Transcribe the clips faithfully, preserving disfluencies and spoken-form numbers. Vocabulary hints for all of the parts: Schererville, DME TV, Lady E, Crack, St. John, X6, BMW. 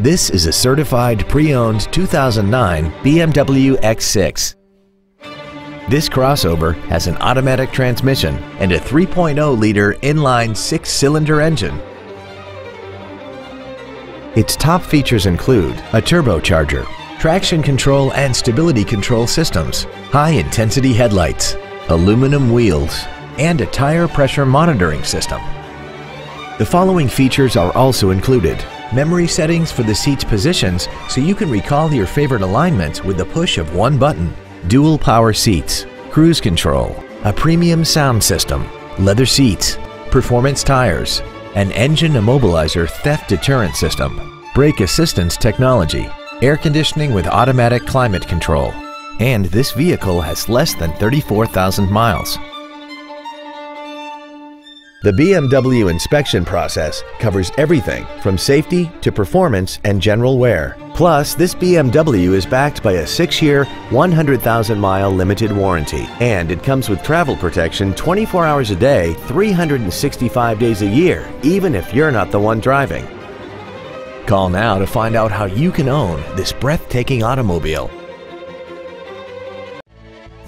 This is a certified pre-owned two thousand nine B M W X six. This crossover has an automatic transmission and a three point oh liter inline six-cylinder engine. Its top features include a turbocharger, traction control and stability control systems, high-intensity headlights, aluminum wheels, and a tire pressure monitoring system. The following features are also included: memory settings for the seat's positions so you can recall your favorite alignments with the push of one button, dual power seats, cruise control, a premium sound system, leather seats, performance tires, an engine immobilizer theft deterrent system, brake assistance technology, air conditioning with automatic climate control, and this vehicle has less than thirty-four thousand miles. The B M W inspection process covers everything from safety to performance and general wear. Plus, this B M W is backed by a six-year, one hundred thousand mile limited warranty. And it comes with travel protection twenty-four hours a day, three hundred sixty-five days a year, even if you're not the one driving. Call now to find out how you can own this breathtaking automobile.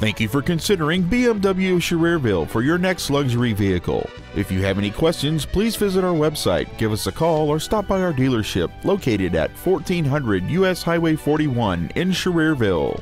Thank you for considering B M W Schererville for your next luxury vehicle. If you have any questions, please visit our website, give us a call, or stop by our dealership located at fourteen hundred U S Highway forty-one in Schererville.